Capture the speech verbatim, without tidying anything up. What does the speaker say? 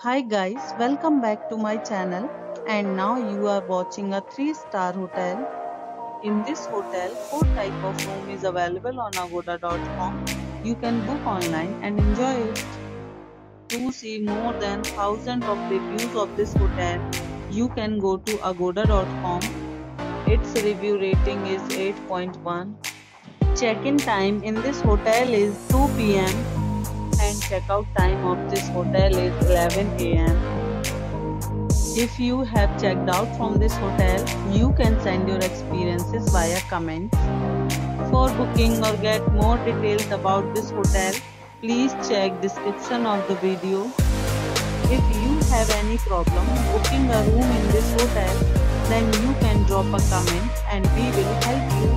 Hi guys, welcome back to my channel, and now you are watching a three star hotel. In this hotel, four type of room is available on agoda dot com. You can book online and enjoy it. To see more than one thousand of reviews of this hotel, you can go to agoda dot com. Its review rating is eight point one. Check-in time in this hotel is two p m and check-out time of this hotel is eleven a m If you have checked out from this hotel, you can send your experiences via comments. For booking or get more details about this hotel, please check description of the video. If you have any problem booking a room in this hotel, then you can drop a comment and we will help you.